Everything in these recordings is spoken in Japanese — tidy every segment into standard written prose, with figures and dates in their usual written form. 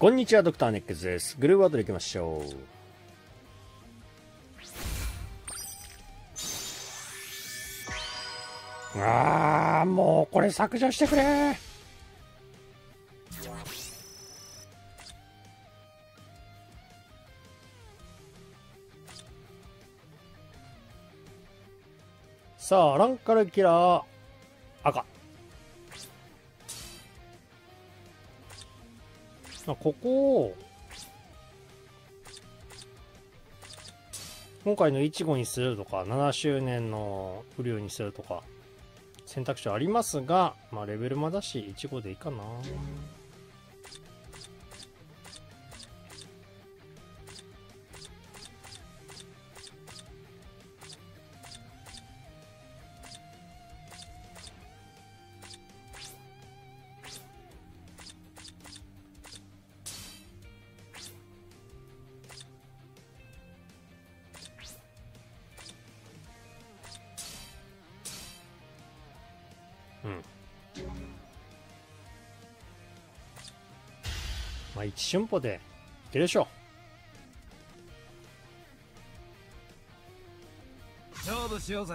こんにちは、ドクターネックスです。グルーワードでいきましょう。あー、もうこれ削除してくれ。さあ、ランカルキラー赤。ここを今回のイチゴにするとか7周年の不良にするとか選択肢ありますが、まあレベルもだしイチゴでいいかな。まあ一瞬歩でいけるでしょう。勝負しようぜ。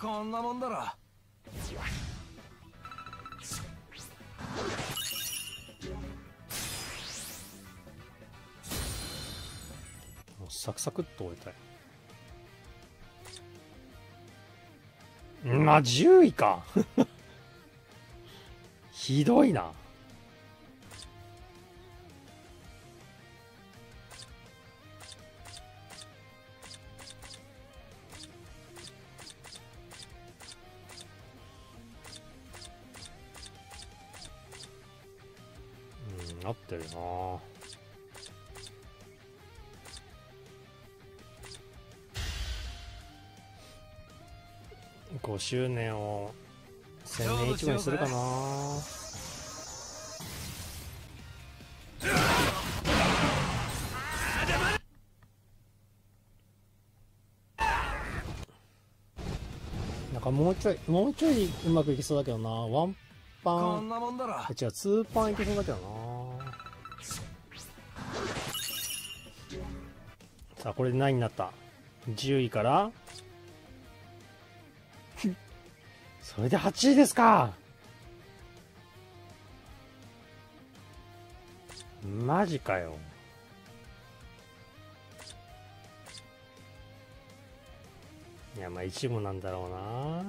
こんなもんだろ。サクサクっと終えたい。まあ10位かひどいな。うん、なってるなぁ。5周年を1000年一番にするかな。なんかもうちょいうまくいきそうだけどな。ワンパン、違う、ツーパンいけそうだけどな。さあこれで何になった。10位からそれで8位ですか。マジかよ。いや、まあ一部なんだろうな。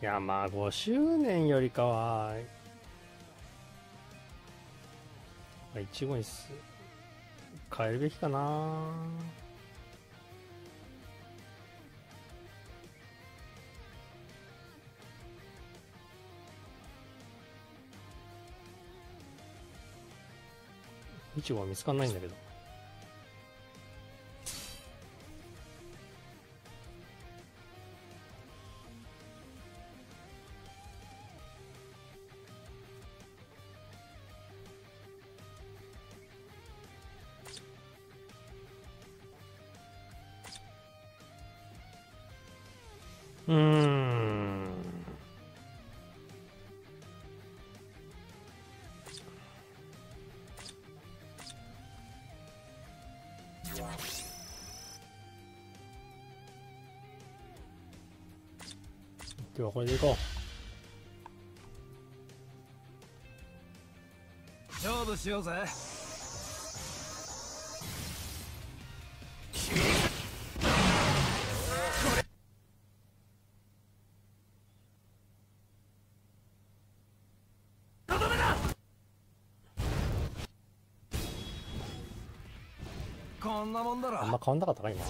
いや、まあ5周年よりかはイチゴに変えるべきかな。イチゴは見つかんないんだけど。今日はこれでいこう。勝負しようぜ。こんなもんだろ。あんま変わんなかったか今。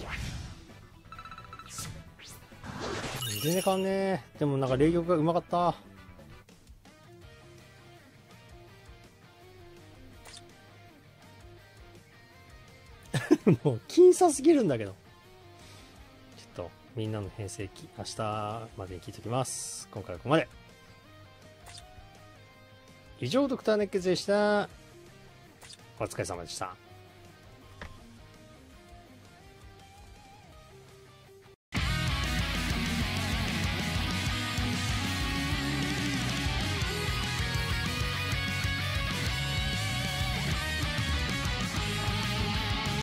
全然変わんねえ。でもなんか霊玉がうまかった。もう僅差すぎるんだけど。ちょっとみんなの編成期明日までに聞いておきます。今回はここまで。以上ドクター熱血でした。お疲れ様でした。